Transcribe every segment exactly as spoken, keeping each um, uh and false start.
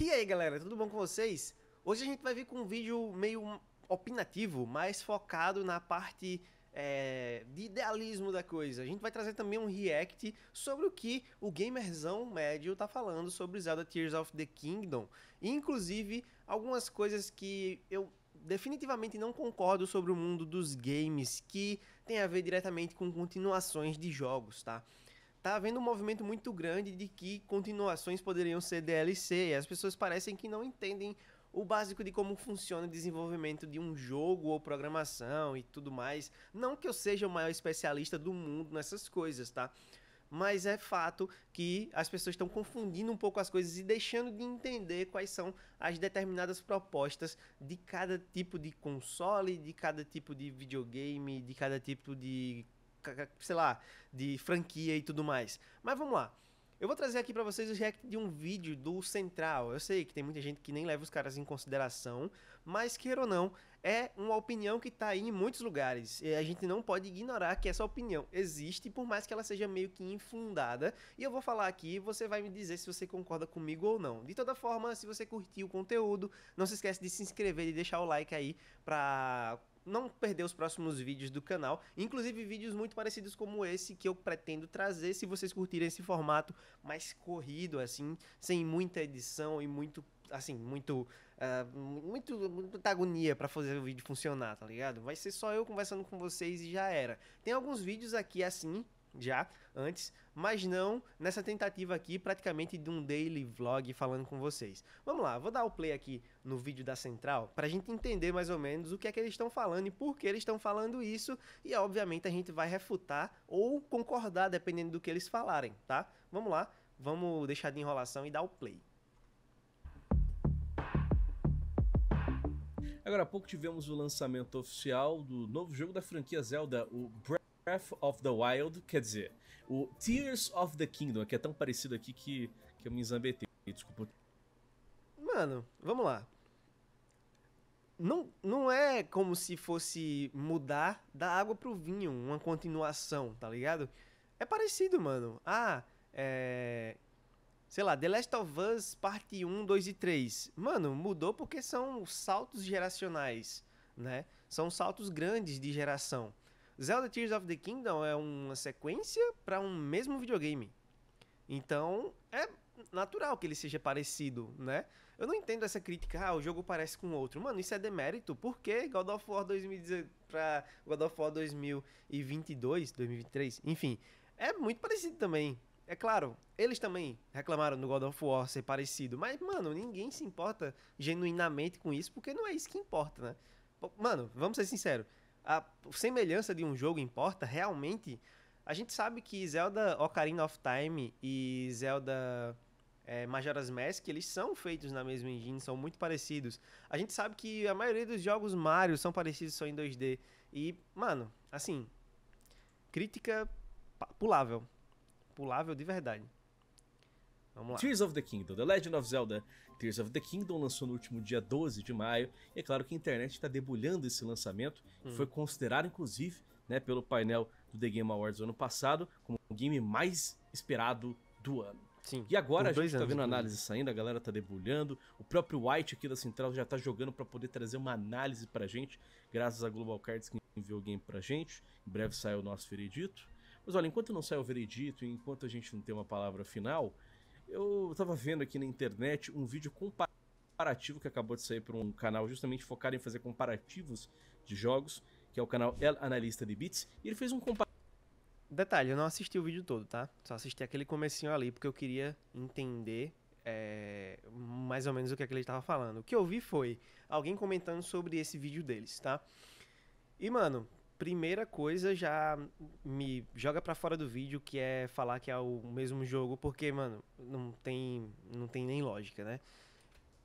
E aí galera, tudo bom com vocês? Hoje a gente vai vir com um vídeo meio opinativo, mais focado na parte é, de idealismo da coisa. A gente vai trazer também um react sobre o que o gamerzão médio tá falando sobre Zelda Tears of the Kingdom. Inclusive, algumas coisas que eu definitivamente não concordo sobre o mundo dos games, que tem a ver diretamente com continuações de jogos, tá? Tá havendo um movimento muito grande de que continuações poderiam ser D L C, e as pessoas parecem que não entendem o básico de como funciona o desenvolvimento de um jogo ou programação e tudo mais. Não que eu seja o maior especialista do mundo nessas coisas, tá? Mas é fato que as pessoas estão confundindo um pouco as coisas e deixando de entender quais são as determinadas propostas de cada tipo de console, de cada tipo de videogame, de cada tipo de, sei lá, de franquia e tudo mais. Mas vamos lá. Eu vou trazer aqui pra vocês o react de um vídeo do Central. Eu sei que tem muita gente que nem leva os caras em consideração, mas queira ou não, é uma opinião que tá aí em muitos lugares. E a gente não pode ignorar que essa opinião existe, por mais que ela seja meio que infundada. E eu vou falar aqui, você vai me dizer se você concorda comigo ou não. De toda forma, se você curtiu o conteúdo, não se esquece de se inscrever e deixar o like aí pra não perder os próximos vídeos do canal, inclusive vídeos muito parecidos como esse que eu pretendo trazer, se vocês curtirem esse formato mais corrido, assim, sem muita edição e muito, assim, muito, uh, muito, muita agonia pra fazer o vídeo funcionar, tá ligado? Vai ser só eu conversando com vocês e já era. Tem alguns vídeos aqui assim, já, antes, mas não nessa tentativa aqui, praticamente de um daily vlog falando com vocês. Vamos lá, vou dar o play aqui no vídeo da Central, pra gente entender mais ou menos o que é que eles estão falando e por que eles estão falando isso, e obviamente a gente vai refutar ou concordar, dependendo do que eles falarem, tá? Vamos lá, vamos deixar de enrolação e dar o play. Agora há pouco tivemos o lançamento oficial do novo jogo da franquia Zelda, o Breath Breath of the Wild, quer dizer, o Tears of the Kingdom, que é tão parecido aqui que, que eu me enzambetei, desculpa. Mano, vamos lá. Não, não é como se fosse mudar da água pro vinho, uma continuação, tá ligado? É parecido, mano. Ah, é... sei lá, The Last of Us parte um, dois e três. Mano, mudou porque são saltos geracionais, né? São saltos grandes de geração. Zelda Tears of the Kingdom é uma sequência para um mesmo videogame. Então, é natural que ele seja parecido, né? Eu não entendo essa crítica, ah, o jogo parece com outro. Mano, isso é demérito, porque God of War dois mil e dezoito para God of War dois mil e vinte e dois, dois mil e vinte e três, enfim, é muito parecido também. É claro, eles também reclamaram no God of War ser parecido, mas, mano, ninguém se importa genuinamente com isso, porque não é isso que importa, né? Mano, vamos ser sinceros. A semelhança de um jogo importa realmente? A gente sabe que Zelda Ocarina of Time e Zelda é, Majora's Mask, eles são feitos na mesma engine, são muito parecidos. A gente sabe que a maioria dos jogos Mario são parecidos, só em dois D. E, mano, assim, crítica pulável. Pulável de verdade. Vamos lá. Tears of the Kingdom, The Legend of Zelda Tears of the Kingdom lançou no último dia doze de maio, e é claro que a internet está debulhando esse lançamento, hum. que foi considerado inclusive, né, pelo painel do The Game Awards do ano passado como o game mais esperado do ano. Sim, e agora a gente está vendo a análise saindo, a galera tá debulhando, o próprio White aqui da Central já tá jogando para poder trazer uma análise pra gente, graças a Global Cards que enviou o game pra gente, em breve sai o nosso veredito. Mas olha, enquanto não sai o veredito, enquanto a gente não tem uma palavra final, eu tava vendo aqui na internet um vídeo comparativo que acabou de sair para um canal justamente focado em fazer comparativos de jogos, que é o canal El Analista de Bits, e ele fez um comparativo. Detalhe, eu não assisti o vídeo todo, tá? Só assisti aquele comecinho ali, porque eu queria entender é, mais ou menos o que, é que ele tava falando. O que eu vi foi alguém comentando sobre esse vídeo deles, tá? E, mano, primeira coisa já me joga pra fora do vídeo, que é falar que é o mesmo jogo, porque, mano, não tem, não tem nem lógica, né?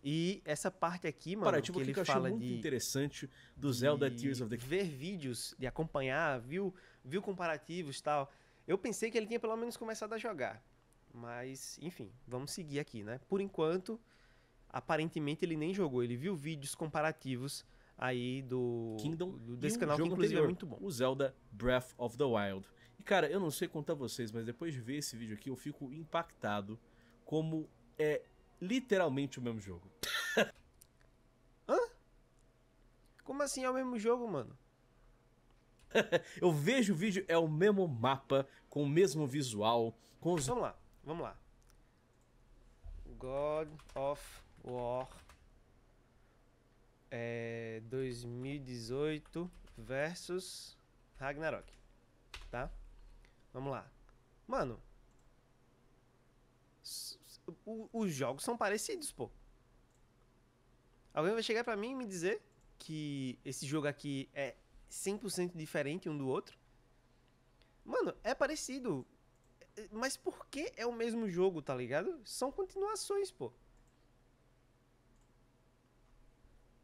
E essa parte aqui, mano, Para, tipo, que ele que eu fala muito de interessante do Zelda Tears of the Kingdom, ver vídeos, de acompanhar, viu, viu comparativos e tal. Eu pensei que ele tinha pelo menos começado a jogar, mas, enfim, vamos seguir aqui, né? Por enquanto, aparentemente ele nem jogou, ele viu vídeos comparativos aí do Kingdom, do, desse canal que inclusive anterior, é muito bom. O Zelda Breath of the Wild. E cara, eu não sei contar vocês, mas depois de ver esse vídeo aqui eu fico impactado como é literalmente o mesmo jogo. Hã? Como assim é o mesmo jogo, mano? Eu vejo o vídeo, é o mesmo mapa, com o mesmo visual, com os... Vamos lá, vamos lá. God of War é dois mil e dezoito versus Ragnarok, tá? Vamos lá. Mano, o, os jogos são parecidos, pô. Alguém vai chegar pra mim e me dizer que esse jogo aqui é cem por cento diferente um do outro? Mano, é parecido. Mas por que é o mesmo jogo, tá ligado? São continuações, pô.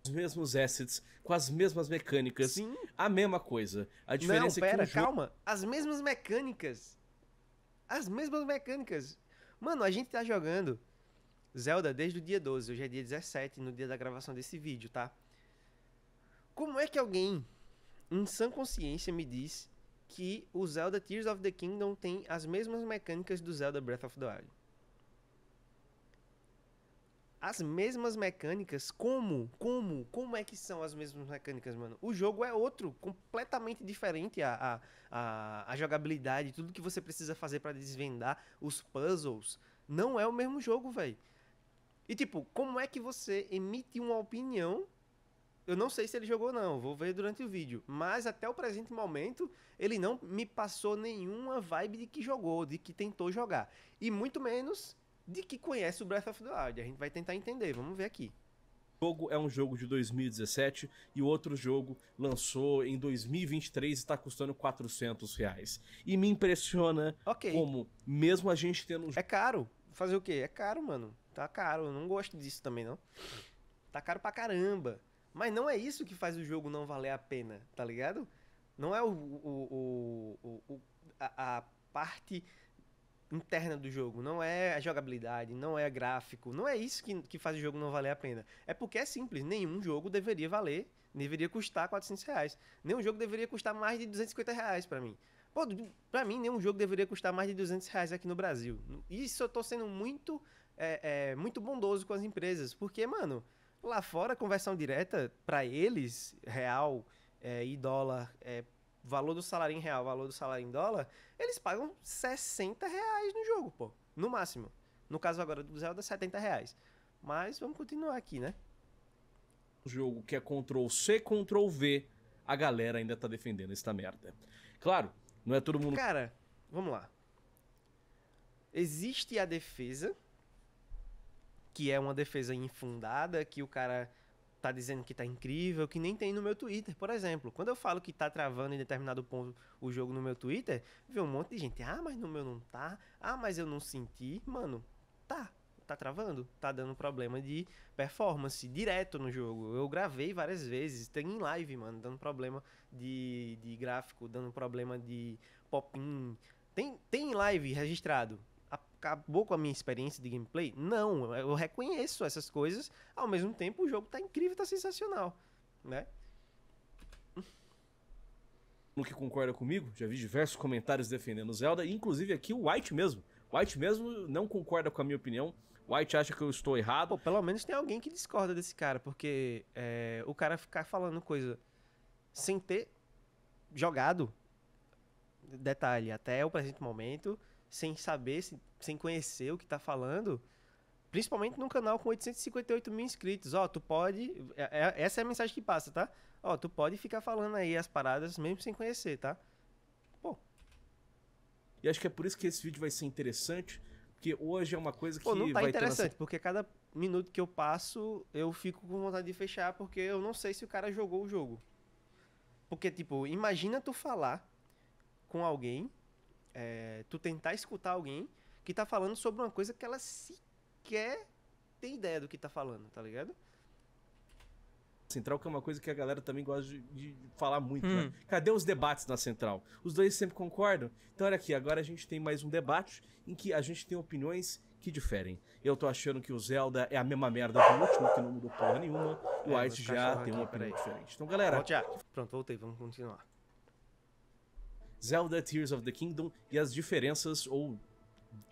Os mesmos assets, com as mesmas mecânicas. Sim. A mesma coisa. A diferença Não, pera, é que um calma. Jogo... As mesmas mecânicas. As mesmas mecânicas. Mano, a gente tá jogando Zelda desde o dia doze. Hoje é dia dezessete, no dia da gravação desse vídeo, tá? Como é que alguém, em sã consciência, me diz que o Zelda Tears of the Kingdom tem as mesmas mecânicas do Zelda Breath of the Wild? As mesmas mecânicas? Como? Como? Como é que são as mesmas mecânicas, mano? O jogo é outro, completamente diferente a, a, a, a jogabilidade, tudo que você precisa fazer pra desvendar os puzzles. Não é o mesmo jogo, velho. E tipo, como é que você emite uma opinião? Eu não sei se ele jogou ou não, vou ver durante o vídeo. Mas até o presente momento, ele não me passou nenhuma vibe de que jogou, de que tentou jogar. E muito menos de que conhece o Breath of the Wild. A gente vai tentar entender, vamos ver aqui. O jogo é um jogo de dois mil e dezessete e o outro jogo lançou em dois mil e vinte e três e está custando quatrocentos reais. E me impressiona okay. como, mesmo a gente tendo... É caro. Fazer o quê? É caro, mano. Tá caro, eu não gosto disso também, não. Tá caro pra caramba. Mas não é isso que faz o jogo não valer a pena, tá ligado? Não é o, o, o, o, a, a parte interna do jogo, não é a jogabilidade, não é gráfico, não é isso que, que faz o jogo não valer a pena. É porque é simples, nenhum jogo deveria valer, deveria custar quatrocentos reais. Nenhum jogo deveria custar mais de duzentos e cinquenta reais pra mim. Pô, pra mim, nenhum jogo deveria custar mais de duzentos reais aqui no Brasil. Isso eu tô sendo muito, é, é, muito bondoso com as empresas, porque, mano... Lá fora, a conversão direta, para eles, real é, e dólar, é, valor do salário em real, valor do salário em dólar, eles pagam sessenta reais no jogo, pô. No máximo. No caso agora do Zelda, setenta reais. Mas vamos continuar aqui, né? O jogo que é control C, control V, a galera ainda tá defendendo essa merda. Claro, não é todo mundo... Cara, vamos lá. Existe a defesa... que é uma defesa infundada, que o cara tá dizendo que tá incrível, que nem tem no meu Twitter, por exemplo. Quando eu falo que tá travando em determinado ponto o jogo no meu Twitter, vê um monte de gente, ah, mas no meu não tá, ah, mas eu não senti, mano, tá, tá travando, tá dando problema de performance direto no jogo. Eu gravei várias vezes, tem em live, mano, dando problema de, de gráfico, dando problema de pop-in, tem, tem em live registrado. Acabou com a minha experiência de gameplay? Não, eu reconheço essas coisas. Ao mesmo tempo, o jogo tá incrível, tá sensacional, né? No que concorda comigo, já vi diversos comentários defendendo Zelda, inclusive aqui o White mesmo. White mesmo não concorda com a minha opinião. White acha que eu estou errado. Pô, pelo menos tem alguém que discorda desse cara, porque é, o cara ficar falando coisa sem ter jogado, detalhe, até o presente momento... sem saber, sem conhecer o que tá falando, principalmente num canal com oitocentos e cinquenta e oito mil inscritos. Ó, tu pode... Essa é a mensagem que passa, tá? Ó, tu pode ficar falando aí as paradas mesmo sem conhecer, tá? Pô. E acho que é por isso que esse vídeo vai ser interessante, porque hoje é uma coisa que... Pô, não tá vai interessante, ter... porque cada minuto que eu passo, eu fico com vontade de fechar, porque eu não sei se o cara jogou o jogo. Porque, tipo, imagina tu falar com alguém... É, tu tentar escutar alguém que tá falando sobre uma coisa que ela sequer tem ideia do que tá falando, tá ligado? Central, que é uma coisa que a galera também gosta de, de falar muito, hum. né? Cadê os debates na Central? Os dois sempre concordam. Então, olha aqui, agora a gente tem mais um debate em que a gente tem opiniões que diferem. Eu tô achando que o Zelda é a mesma merda do último, que não mudou porra nenhuma. É, o White já tem uma opinião diferente. Então, galera... Pronto, voltei, vamos continuar. Zelda Tears of the Kingdom e as diferenças ou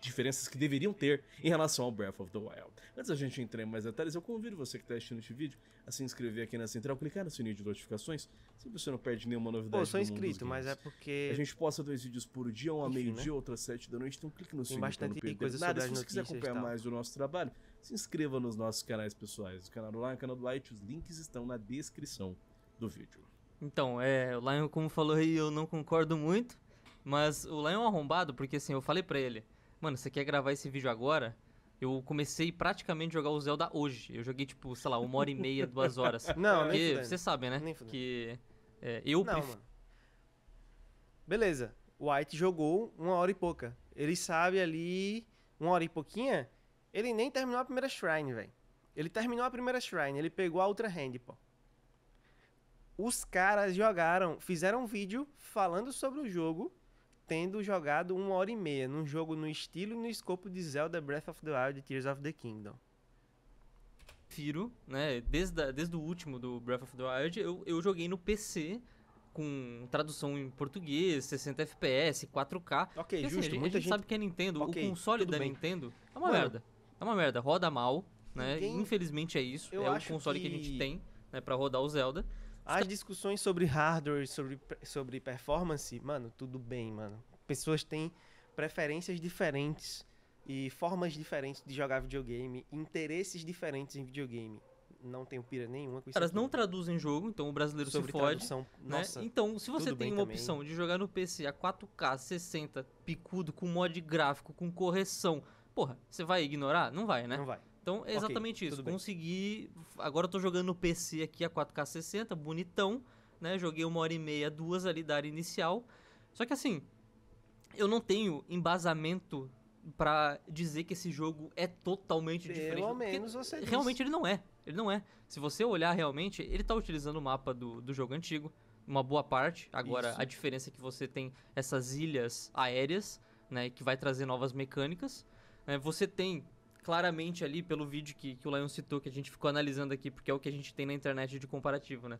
diferenças que deveriam ter em relação ao Breath of the Wild. Antes da gente entrar em mais detalhes, eu convido você que está assistindo este vídeo a se inscrever aqui na Central, clicar no sininho de notificações, se você não perde nenhuma novidade. Eu sou inscrito, mas é porque... A gente posta dois vídeos por dia, um a meio-dia, né? Outro às sete da noite, então clique no sininho para não perder coisa nada. Se você quiser acompanhar mais do nosso trabalho, se inscreva nos nossos canais pessoais, o canal do Lion, o canal do Light, os links estão na descrição do vídeo. Então, é, o Lion, como falou aí, eu não concordo muito, mas o Lion é um arrombado, porque assim, eu falei pra ele, mano, você quer gravar esse vídeo agora? Eu comecei praticamente a jogar o Zelda hoje. Eu joguei, tipo, sei lá, uma hora e meia, duas horas. Não, nem fudendo. Vocês sabem, né? Nem fudendo. Que é, eu... Não, pref... mano. Beleza. O White jogou uma hora e pouca. Ele sabe ali, uma hora e pouquinha, ele nem terminou a primeira Shrine, velho. Ele terminou a primeira Shrine, ele pegou a Ultra Hand, pô. Os caras jogaram, fizeram um vídeo falando sobre o jogo, tendo jogado uma hora e meia num jogo no estilo e no escopo de Zelda Breath of the Wild e Tears of the Kingdom. Firo, né, desde, a, desde o último do Breath of the Wild, eu, eu joguei no P C com tradução em português, sessenta F P S, quatro K. Ok, porque, justo. Assim, muita a gente, gente sabe que a Nintendo, okay, o console da bem. Nintendo é uma Mano, merda. É uma merda, roda mal, né? Ninguém... Infelizmente é isso, eu é o console que... que a gente tem, né, pra rodar o Zelda. As discussões sobre hardware, sobre, sobre performance, mano, tudo bem, mano. Pessoas têm preferências diferentes e formas diferentes de jogar videogame, interesses diferentes em videogame. Não tenho pira nenhuma com isso. Elas não traduzem jogo, então o brasileiro sobre se fode. Tradução, né? Nossa, então, se você tem uma também. opção de jogar no P C a quatro K, sessenta, picudo, com mod gráfico, com correção, porra, você vai ignorar? Não vai, né? Não vai. Então é exatamente okay, isso, consegui, bem. agora eu tô jogando no P C aqui a quatro K sessenta, bonitão, né, joguei uma hora e meia, duas ali da área inicial, só que assim, eu não tenho embasamento pra dizer que esse jogo é totalmente Pelo diferente, Pelo menos você realmente diz. ele não é, ele não é, se você olhar realmente, ele tá utilizando o mapa do, do jogo antigo, uma boa parte, agora isso. a diferença é que você tem essas ilhas aéreas, né, que vai trazer novas mecânicas, né, você tem... Claramente ali, pelo vídeo que, que o Lion citou, que a gente ficou analisando aqui, porque é o que a gente tem na internet de comparativo, né?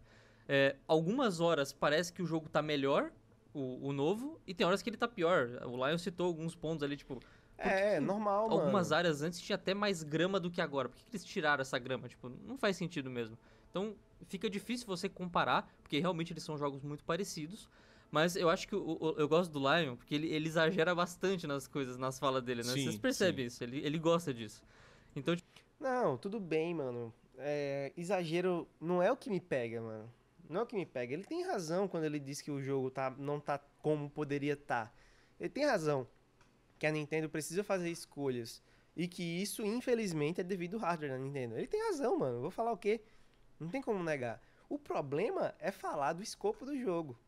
É, algumas horas parece que o jogo tá melhor, o, o novo, e tem horas que ele tá pior. O Lion citou alguns pontos ali, tipo... É, é normal, mano. Algumas áreas antes tinha até mais grama do que agora. Por que, que eles tiraram essa grama? Tipo, não faz sentido mesmo. Então, fica difícil você comparar, porque realmente eles são jogos muito parecidos. Mas eu acho que eu, eu, eu gosto do Lion, porque ele, ele exagera bastante nas coisas, nas falas dele, né? Sim, vocês percebem sim. isso, ele, ele gosta disso. Então... Não, tudo bem, mano. É, exagero não é o que me pega, mano. Não é o que me pega. Ele tem razão quando ele diz que o jogo tá, não tá como poderia estar. Tá. Ele tem razão que a Nintendo precisa fazer escolhas. E que isso, infelizmente, é devido ao hardware da Nintendo. Ele tem razão, mano. Vou falar o quê? Não tem como negar. O problema é falar do escopo do jogo.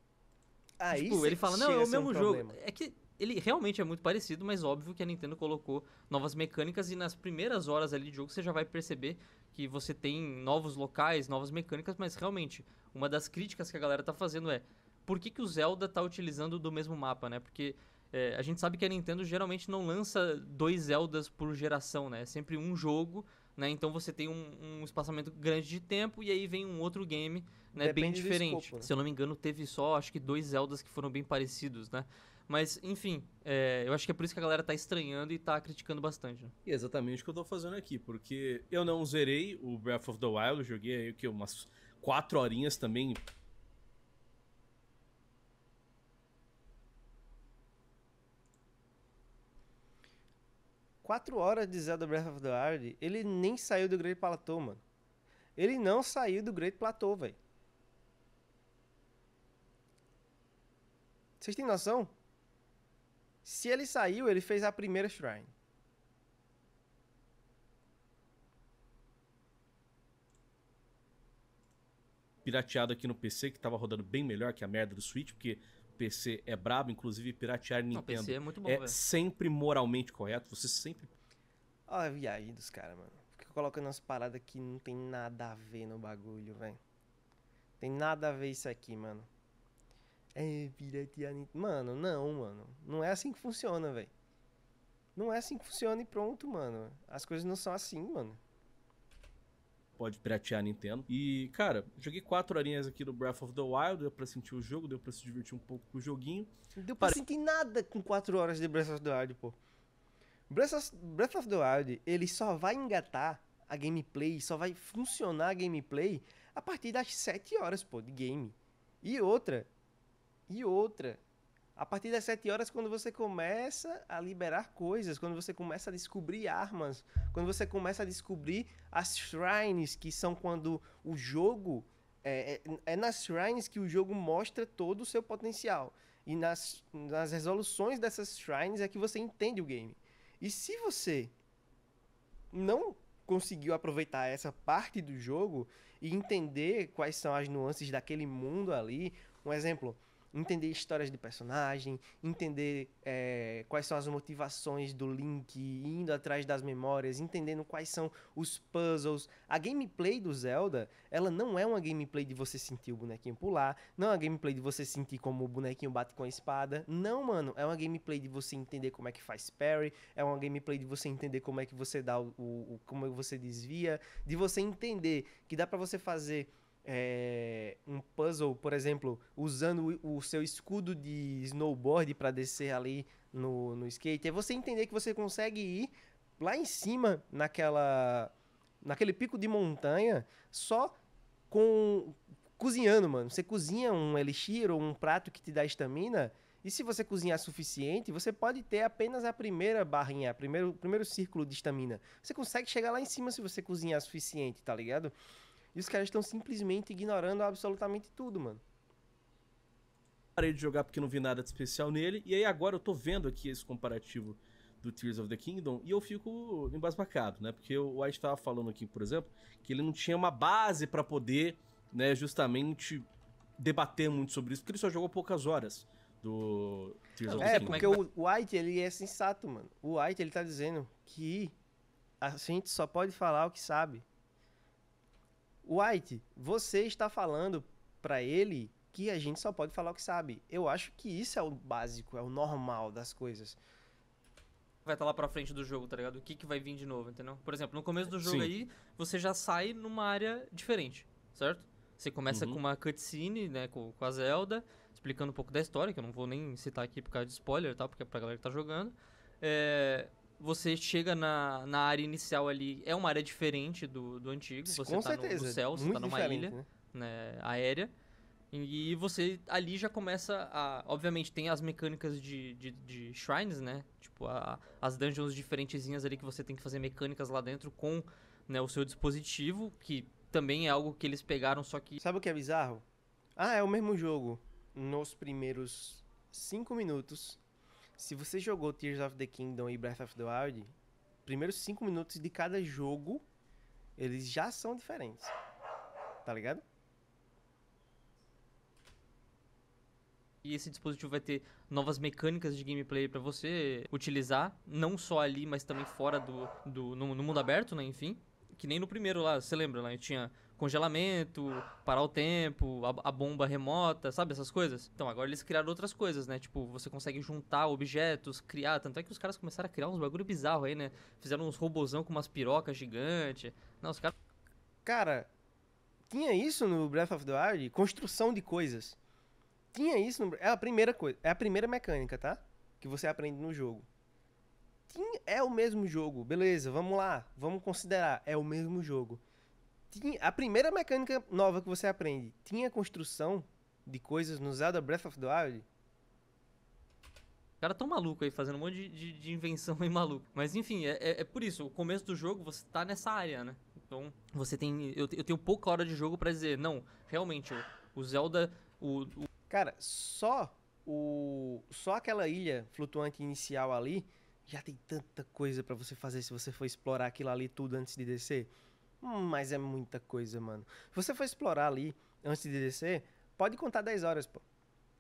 Aí tipo, ele fala, não, é o mesmo um jogo. Problema. É que ele realmente é muito parecido, mas óbvio que a Nintendo colocou novas mecânicas e nas primeiras horas ali de jogo você já vai perceber que você tem novos locais, novas mecânicas, mas realmente, uma das críticas que a galera tá fazendo é por que, que o Zelda tá utilizando do mesmo mapa, né? Porque é, a gente sabe que a Nintendo geralmente não lança dois Zeldas por geração, né? É sempre um jogo... Né? Então você tem um, um espaçamento grande de tempo e aí vem um outro game, né, bem diferente. Escopo, né? Se eu não me engano, teve só acho que dois Zeldas que foram bem parecidos, né? Mas, enfim, é, eu acho que é por isso que a galera tá estranhando e tá criticando bastante. Né? E é exatamente o que eu tô fazendo aqui, porque eu não zerei o Breath of the Wild, eu joguei aí que, umas quatro horinhas também. quatro horas de Zelda Breath of the Wild, ele nem saiu do Great Plateau, mano. Ele não saiu do Great Plateau, velho. Vocês têm noção? Se ele saiu, ele fez a primeira Shrine. Pirateado aqui no P C, que tava rodando bem melhor que a merda do Switch, porque... P C é brabo, inclusive piratear Nintendo. Não, P C é muito bom, é véio. sempre moralmente correto, você sempre... Olha a viagem dos caras, mano. Fica colocando umas paradas que não tem nada a ver no bagulho, velho. Tem nada a ver isso aqui, mano. É piratear Nintendo. Mano, não, mano. Não é assim que funciona, velho. Não é assim que funciona e pronto, mano. As coisas não são assim, mano. Pode piratear a Nintendo. E, cara, joguei quatro horinhas aqui do Breath of the Wild, deu pra sentir o jogo, deu pra se divertir um pouco com o joguinho. Deu pra Pare... sentir nada com quatro horas de Breath of the Wild, pô. Breath of, Breath of the Wild, ele só vai engatar a gameplay, só vai funcionar a gameplay a partir das sete horas, pô, de game. E outra, e outra, a partir das sete horas, quando você começa a liberar coisas, quando você começa a descobrir armas, quando você começa a descobrir as shrines, que são quando o jogo... É, é, é nas shrines que o jogo mostra todo o seu potencial. E nas, nas resoluções dessas shrines é que você entende o game. E se você não conseguiu aproveitar essa parte do jogo e entender quais são as nuances daquele mundo ali, um exemplo, entender histórias de personagem, entender é, quais são as motivações do Link, indo atrás das memórias, entendendo quais são os puzzles. A gameplay do Zelda, ela não é uma gameplay de você sentir o bonequinho pular, não é uma gameplay de você sentir como o bonequinho bate com a espada. Não, mano, é uma gameplay de você entender como é que faz parry, é uma gameplay de você entender como é que você dá o, o como você desvia, de você entender que dá pra você fazer... É, um puzzle, por exemplo, usando o, o seu escudo de snowboard para descer ali no, no skate, é você entender que você consegue ir lá em cima, naquela, naquele pico de montanha, só com cozinhando, mano. Você cozinha um elixir ou um prato que te dá estamina, e se você cozinhar suficiente, você pode ter apenas a primeira barrinha, o primeiro, primeiro círculo de estamina. Você consegue chegar lá em cima se você cozinhar suficiente, tá ligado? E os caras estão simplesmente ignorando absolutamente tudo, mano. Parei de jogar porque não vi nada de especial nele. E aí agora eu tô vendo aqui esse comparativo do Tears of the Kingdom e eu fico embasbacado, né? Porque o Ash estava falando aqui, por exemplo, que ele não tinha uma base pra poder, né, justamente debater muito sobre isso, porque ele só jogou poucas horas do Tears of the Kingdom. É, porque o White, ele é sensato, mano. O White, ele tá dizendo que a gente só pode falar o que sabe. White, você está falando pra ele que a gente só pode falar o que sabe. Eu acho que isso é o básico, é o normal das coisas. Vai estar lá pra frente do jogo, tá ligado? O que, que vai vir de novo, entendeu? Por exemplo, no começo do jogo, sim, aí, você já sai numa área diferente, certo? Você começa, uhum, com uma cutscene, né, com, com a Zelda, explicando um pouco da história, que eu não vou nem citar aqui por causa de spoiler, tá? Porque é pra galera que tá jogando. É... Você chega na, na área inicial ali, é uma área diferente do, do antigo. Você com tá certeza, no, no céu, você tá numa ilha, né? Né, aérea. E você ali já começa a... Obviamente tem as mecânicas de, de, de shrines, né? Tipo, a, as dungeons diferentezinhas ali que você tem que fazer mecânicas lá dentro com, né, o seu dispositivo. Que também é algo que eles pegaram, só que... Sabe o que é bizarro? Ah, é o mesmo jogo. Nos primeiros cinco minutos... Se você jogou Tears of the Kingdom e Breath of the Wild, primeiros cinco minutos de cada jogo, eles já são diferentes. Tá ligado? E esse dispositivo vai ter novas mecânicas de gameplay pra você utilizar, não só ali, mas também fora do, do no, no mundo aberto, né? Enfim, que nem no primeiro lá, você lembra, né? Tinha congelamento, parar o tempo, a, a bomba remota, sabe? Essas coisas. Então, agora eles criaram outras coisas, né? Tipo, você consegue juntar objetos, criar... Tanto é que os caras começaram a criar uns bagulho bizarro aí, né? Fizeram uns robozão com umas pirocas gigantes. Não, os caras... Cara, tinha isso no Breath of the Wild? Construção de coisas. Tinha isso no... É a primeira coisa. É a primeira mecânica, tá? Que você aprende no jogo. É o mesmo jogo, beleza, vamos lá, vamos considerar, é o mesmo jogo. Tinha, a primeira mecânica nova que você aprende, tinha construção de coisas no Zelda Breath of the Wild? O cara tão maluco aí, fazendo um monte de, de, de invenção aí maluco. Mas enfim, é, é, é por isso, o começo do jogo você tá nessa área, né? Então, você tem, eu, eu tenho pouca hora de jogo pra dizer, não, realmente, o, o Zelda... O, o... Cara, só, o, só aquela ilha flutuante inicial ali... Já tem tanta coisa pra você fazer se você for explorar aquilo ali tudo antes de descer. Hum, mas é muita coisa, mano. Se você for explorar ali antes de descer, pode contar dez horas, pô.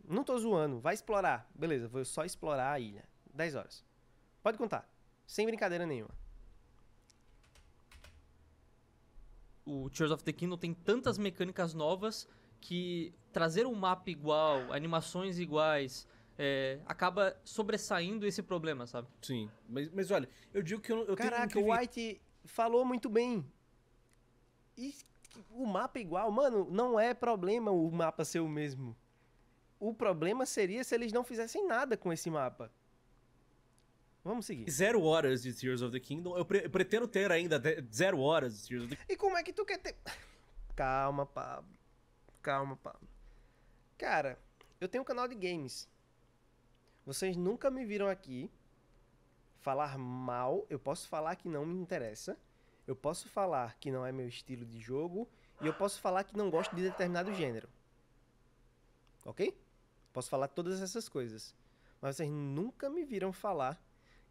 Não tô zoando, vai explorar. Beleza, vou só explorar a ilha. dez horas. Pode contar, sem brincadeira nenhuma. O Tears of the Kingdom tem tantas mecânicas novas que trazer um mapa igual, animações iguais... É, acaba sobressaindo esse problema, sabe? Sim, mas, mas olha, eu digo que eu, eu Caraca, tenho... Caraca, o White falou muito bem. E o mapa é igual. Mano, não é problema o mapa ser o mesmo. O problema seria se eles não fizessem nada com esse mapa. Vamos seguir. Zero horas de Tears of the Kingdom. Eu, pre eu pretendo ter ainda zero horas de Tears of the Kingdom. E como é que tu quer ter... Calma, Pablo. Calma, Pablo. Cara, eu tenho um canal de games. Vocês nunca me viram aqui falar mal. Eu posso falar que não me interessa. Eu posso falar que não é meu estilo de jogo. E eu posso falar que não gosto de determinado gênero. Ok? Posso falar todas essas coisas. Mas vocês nunca me viram falar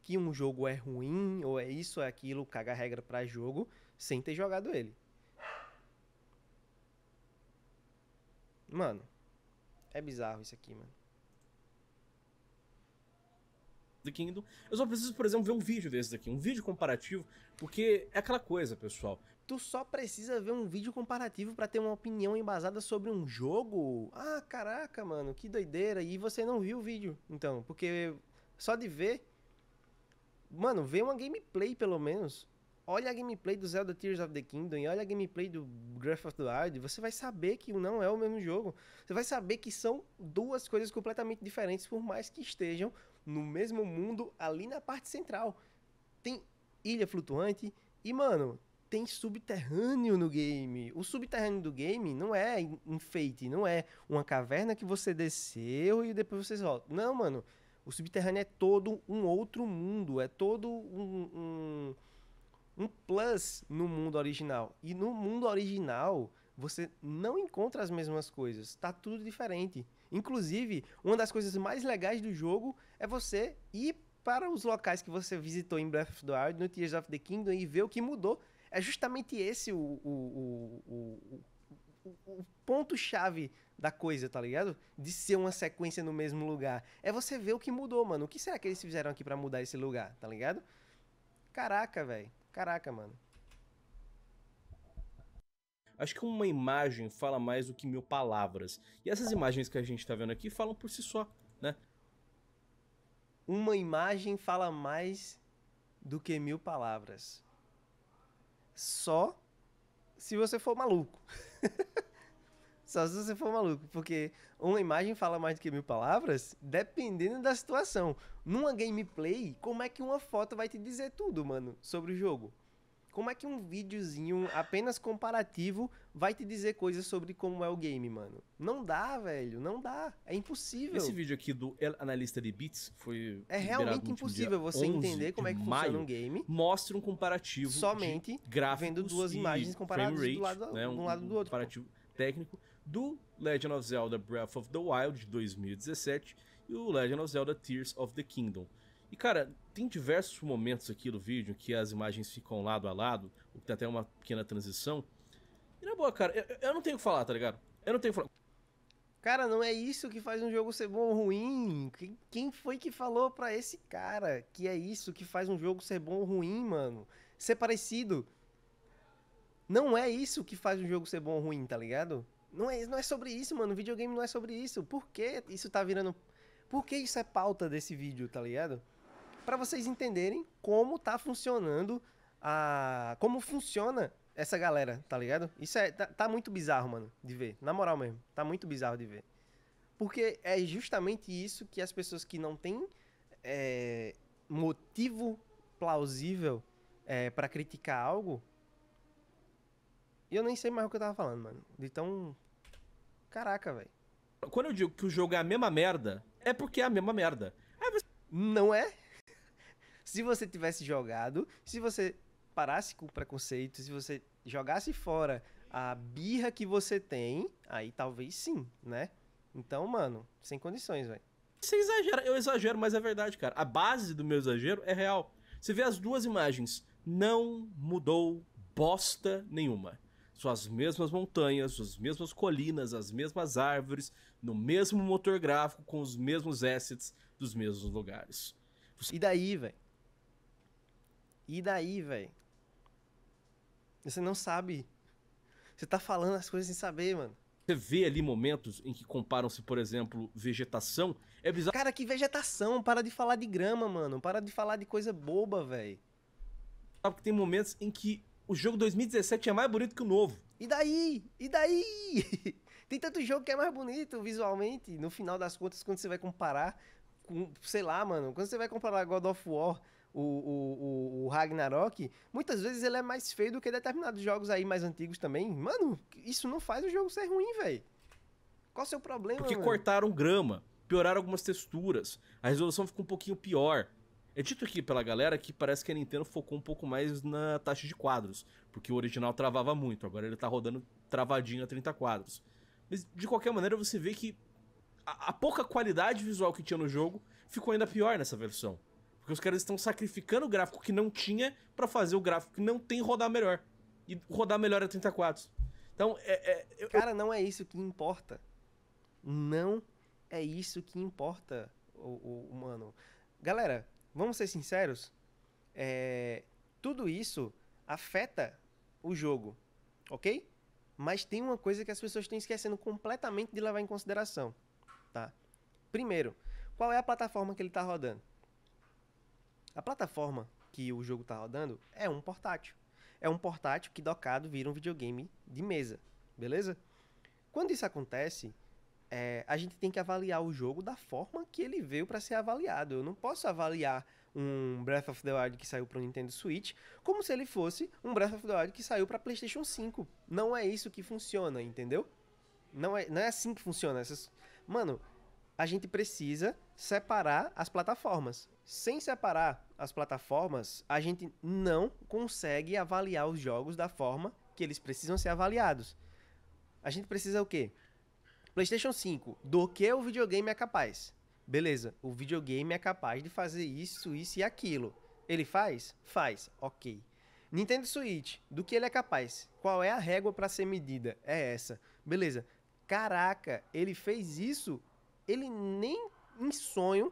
que um jogo é ruim, ou é isso, ou é aquilo, cagar regra pra jogo, sem ter jogado ele. Mano, é bizarro isso aqui, mano. The Kingdom. Eu só preciso, por exemplo, ver um vídeo desse daqui, um vídeo comparativo, porque é aquela coisa, pessoal. Tu só precisa ver um vídeo comparativo pra ter uma opinião embasada sobre um jogo? Ah, caraca, mano, que doideira. E você não viu o vídeo, então, porque só de ver... Mano, vê uma gameplay, pelo menos. Olha a gameplay do Zelda Tears of the Kingdom e olha a gameplay do Breath of the Wild. Você vai saber que não é o mesmo jogo. Você vai saber que são duas coisas completamente diferentes, por mais que estejam no mesmo mundo, ali na parte central. Tem ilha flutuante e, mano, tem subterrâneo no game. O subterrâneo do game não é enfeite, não é uma caverna que você desceu e depois você volta. Não, mano. O subterrâneo é todo um outro mundo, é todo um, um, um plus no mundo original. E no mundo original, você não encontra as mesmas coisas, tá tudo diferente. Inclusive, uma das coisas mais legais do jogo é você ir para os locais que você visitou em Breath of the Wild, no Tears of the Kingdom, e ver o que mudou. É justamente esse o, o, o, o, o, o ponto-chave da coisa, tá ligado? De ser uma sequência no mesmo lugar. É você ver o que mudou, mano. O que será que eles fizeram aqui pra mudar esse lugar, tá ligado? Caraca, velho. Caraca, mano. Acho que uma imagem fala mais do que mil palavras. E essas imagens que a gente tá vendo aqui falam por si só, né? Uma imagem fala mais do que mil palavras. Só se você for maluco. Só se você for maluco, porque uma imagem fala mais do que mil palavras, dependendo da situação. Numa gameplay, como é que uma foto vai te dizer tudo, mano, sobre o jogo? Como é que um videozinho apenas comparativo vai te dizer coisas sobre como é o game, mano? Não dá, velho, não dá. É impossível. Esse vídeo aqui do El Analista de Bits foi... É realmente impossível você entender como é que funciona um game. Mostra um comparativo somente vendo duas imagens comparadas do lado, né, um, um lado do outro. Comparativo técnico do Legend of Zelda Breath of the Wild de dois mil e dezessete e o Legend of Zelda Tears of the Kingdom. E cara, tem diversos momentos aqui do vídeo que as imagens ficam lado a lado, ou que tem até uma pequena transição. E na boa, cara, eu, eu não tenho o que falar, tá ligado? Eu não tenho o que falar. Cara, não é isso que faz um jogo ser bom ou ruim. Quem foi que falou pra esse cara que é isso que faz um jogo ser bom ou ruim, mano? Ser parecido. Não é isso que faz um jogo ser bom ou ruim, tá ligado? Não é, não é sobre isso, mano. O videogame não é sobre isso. Por que isso tá virando... Por que isso é pauta desse vídeo, tá ligado? Pra vocês entenderem como tá funcionando a... Como funciona essa galera, tá ligado? Isso é... Tá, tá muito bizarro, mano, de ver. Na moral mesmo. Tá muito bizarro de ver. Porque é justamente isso que as pessoas que não têm é, motivo plausível é, pra criticar algo... E eu nem sei mais o que eu tava falando, mano. De tão... Caraca, velho. Quando eu digo que o jogo é a mesma merda, é porque é a mesma merda. Aí você... Não é? Se você tivesse jogado, se você parasse com o preconceito, se você jogasse fora a birra que você tem, aí talvez sim, né? Então, mano, sem condições, velho. Você exagera. Eu exagero, mas é verdade, cara. A base do meu exagero é real. Você vê as duas imagens. Não mudou bosta nenhuma. São as mesmas montanhas, as mesmas colinas, as mesmas árvores, no mesmo motor gráfico, com os mesmos assets dos mesmos lugares. Você... E daí, velho? E daí, velho? Você não sabe. Você tá falando as coisas sem saber, mano. Você vê ali momentos em que comparam-se, por exemplo, vegetação. É bizarro. Cara, que vegetação? Para de falar de grama, mano. Para de falar de coisa boba, velho. Sabe que tem momentos em que o jogo dois mil e dezessete é mais bonito que o novo. E daí? E daí? Tem tanto jogo que é mais bonito visualmente. No final das contas, quando você vai comparar, com, sei lá, mano, quando você vai comparar God of War, o, o, o, o Ragnarok, muitas vezes ele é mais feio do que determinados jogos aí mais antigos também. Mano, isso não faz o jogo ser ruim, velho. Qual o seu problema, Porque mano? cortaram grama, pioraram algumas texturas, a resolução ficou um pouquinho pior. É dito aqui pela galera que parece que a Nintendo focou um pouco mais na taxa de quadros, porque o original travava muito, agora ele tá rodando travadinho a trinta quadros. Mas, de qualquer maneira, você vê que a, a pouca qualidade visual que tinha no jogo ficou ainda pior nessa versão. Porque os caras estão sacrificando o gráfico que não tinha pra fazer o gráfico que não tem rodar melhor. E rodar melhor a trinta quadros. Então, é... é eu, Cara, não é isso que importa. Não é isso que importa, o, o, mano. Galera... Vamos ser sinceros, é, tudo isso afeta o jogo, ok? Mas tem uma coisa que as pessoas estão esquecendo completamente de levar em consideração, tá? Primeiro, qual é a plataforma que ele está rodando? A plataforma que o jogo está rodando é um portátil. É um portátil que docado vira um videogame de mesa, beleza? Quando isso acontece... É, a gente tem que avaliar o jogo da forma que ele veio para ser avaliado. Eu não posso avaliar um Breath of the Wild que saiu para o Nintendo Switch como se ele fosse um Breath of the Wild que saiu para PlayStation cinco. Não é isso que funciona, entendeu? Não é, não é assim que funciona. Essas... Mano, a gente precisa separar as plataformas. Sem separar as plataformas, a gente não consegue avaliar os jogos da forma que eles precisam ser avaliados. A gente precisa o quê? PlayStation cinco, do que o videogame é capaz? Beleza, o videogame é capaz de fazer isso, isso e aquilo. Ele faz? Faz, ok. Nintendo Switch, do que ele é capaz? Qual é a régua para ser medida? É essa. Beleza, caraca, ele fez isso? Ele nem em sonho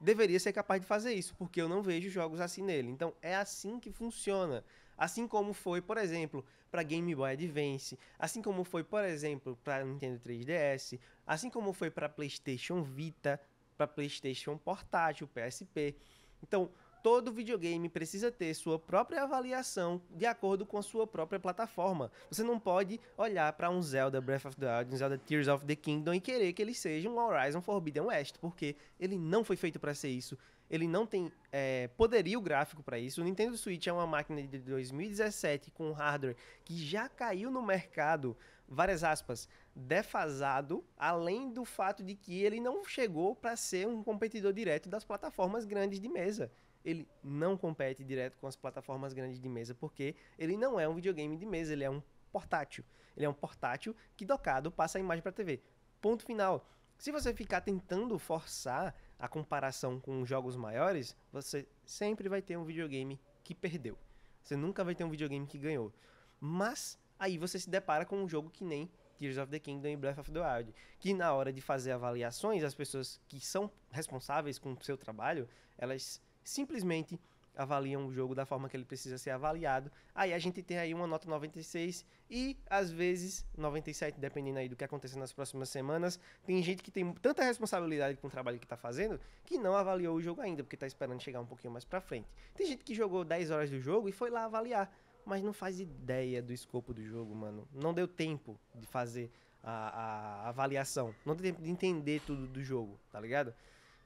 deveria ser capaz de fazer isso, porque eu não vejo jogos assim nele. Então é assim que funciona. Assim como foi, por exemplo, para Game Boy Advance, assim como foi, por exemplo, para Nintendo três D S, assim como foi para PlayStation Vita, para PlayStation Portátil, P S P. Então, todo videogame precisa ter sua própria avaliação de acordo com a sua própria plataforma. Você não pode olhar para um Zelda Breath of the Wild, um Zelda Tears of the Kingdom e querer que ele seja um Horizon Forbidden West, porque ele não foi feito para ser isso. Ele não tem é, poderio gráfico para isso. O Nintendo Switch é uma máquina de dois mil e dezessete com hardware que já caiu no mercado, várias aspas, defasado, além do fato de que ele não chegou para ser um competidor direto das plataformas grandes de mesa. Ele não compete direto com as plataformas grandes de mesa, porque ele não é um videogame de mesa, ele é um portátil. Ele é um portátil que docado passa a imagem para a T V. Ponto final. Se você ficar tentando forçar a comparação com jogos maiores, você sempre vai ter um videogame que perdeu. Você nunca vai ter um videogame que ganhou. Mas aí você se depara com um jogo que nem Tears of the Kingdom e Breath of the Wild, que na hora de fazer avaliações, as pessoas que são responsáveis com o seu trabalho, elas simplesmente avaliam o jogo da forma que ele precisa ser avaliado. Aí a gente tem aí uma nota noventa e seis e, às vezes, noventa e sete, dependendo aí do que acontecer nas próximas semanas. Tem gente que tem tanta responsabilidade com o trabalho que tá fazendo que não avaliou o jogo ainda, porque tá esperando chegar um pouquinho mais pra frente. Tem gente que jogou dez horas do jogo e foi lá avaliar, mas não faz ideia do escopo do jogo, mano. Não deu tempo de fazer a, a avaliação, não deu tempo de entender tudo do jogo, tá ligado?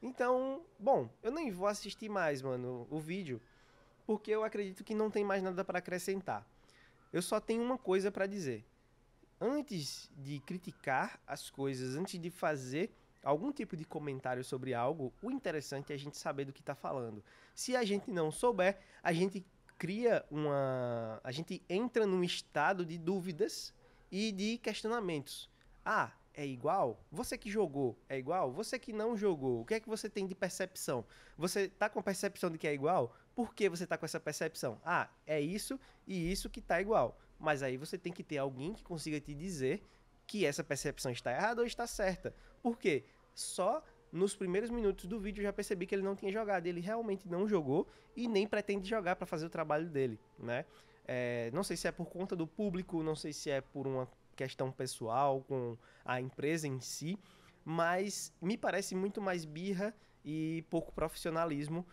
Então, bom, eu nem vou assistir mais, mano, o vídeo, porque eu acredito que não tem mais nada para acrescentar. Eu só tenho uma coisa para dizer. Antes de criticar as coisas, antes de fazer algum tipo de comentário sobre algo, o interessante é a gente saber do que tá falando. Se a gente não souber, a gente cria uma... A gente entra num estado de dúvidas e de questionamentos. Ah... É igual? Você que jogou é igual? Você que não jogou, o que é que você tem de percepção? Você tá com a percepção de que é igual? Por que você tá com essa percepção? Ah, é isso e isso que tá igual. Mas aí você tem que ter alguém que consiga te dizer que essa percepção está errada ou está certa. Por quê? Só nos primeiros minutos do vídeo eu já percebi que ele não tinha jogado. Ele realmente não jogou e nem pretende jogar para fazer o trabalho dele, né? É, não sei se é por conta do público, não sei se é por uma... questão pessoal, com a empresa em si, mas me parece muito mais birra e pouco profissionalismo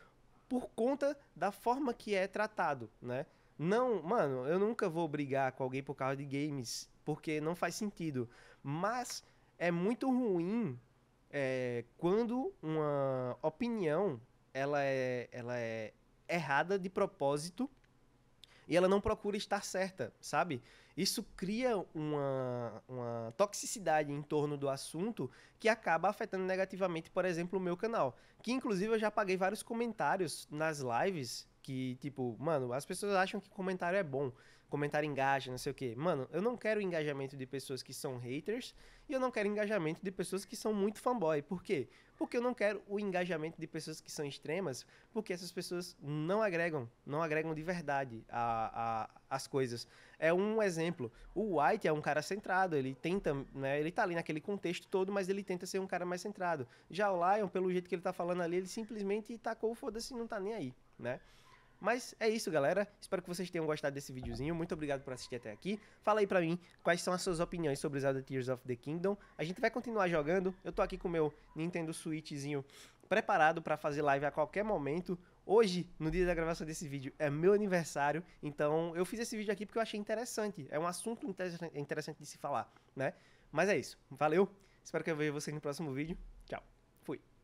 por conta da forma que é tratado, né? Não, mano, eu nunca vou brigar com alguém por causa de games, porque não faz sentido, mas é muito ruim é, quando uma opinião ela é, ela é errada de propósito e ela não procura estar certa, sabe? Isso cria uma, uma toxicidade em torno do assunto que acaba afetando negativamente, por exemplo, o meu canal. Que, inclusive, eu já apaguei vários comentários nas lives que, tipo, mano, as pessoas acham que comentário é bom, comentário engaja, não sei o quê. Mano, eu não quero engajamento de pessoas que são haters e eu não quero engajamento de pessoas que são muito fanboy. Por quê? Porque eu não quero o engajamento de pessoas que são extremas, porque essas pessoas não agregam, não agregam de verdade a, a, as coisas. É um exemplo. O White é um cara centrado, ele tenta, né, ele tá ali naquele contexto todo, mas ele tenta ser um cara mais centrado. Já o Lion, pelo jeito que ele tá falando ali, ele simplesmente tacou, foda-se, não tá nem aí, né? Mas é isso, galera. Espero que vocês tenham gostado desse videozinho. Muito obrigado por assistir até aqui. Fala aí pra mim quais são as suas opiniões sobre Zelda Tears of the Kingdom. A gente vai continuar jogando. Eu tô aqui com o meu Nintendo Switchzinho preparado pra fazer live a qualquer momento. Hoje, no dia da gravação desse vídeo, é meu aniversário. Então, eu fiz esse vídeo aqui porque eu achei interessante. É um assunto interessante de se falar, né? Mas é isso. Valeu. Espero que eu veja vocês no próximo vídeo. Tchau. Fui.